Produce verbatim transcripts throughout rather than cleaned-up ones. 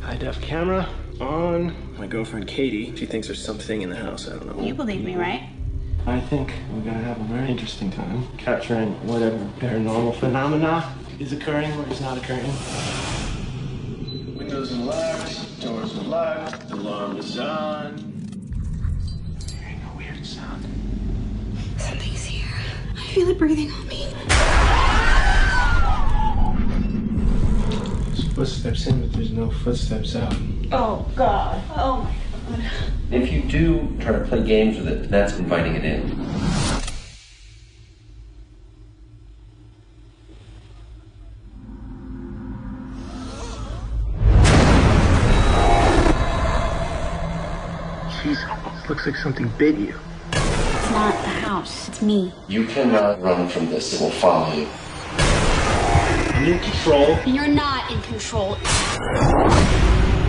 High def camera on. My girlfriend Katie, she thinks there's something in the house. I don't know. You believe me, right? I think we're gonna have a very interesting time capturing whatever paranormal phenomena is occurring or is not occurring. Windows are locked, doors are locked, the alarm is on. I'm hearing a weird sound. Something's here. I feel it breathing on me. There's footsteps in, but there's no footsteps out. Oh, God. Oh, my God. If you do try to play games with it, that's inviting it in. Jeez, looks like something bit you. It's not the house, it's me. You cannot run from this, it will follow you. I'm in control. You're not in control.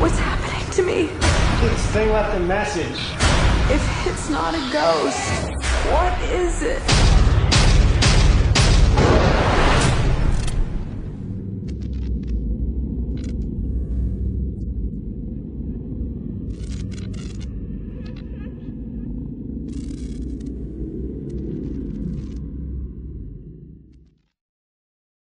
What's happening to me? This thing left a message. If it's not a ghost, what is it?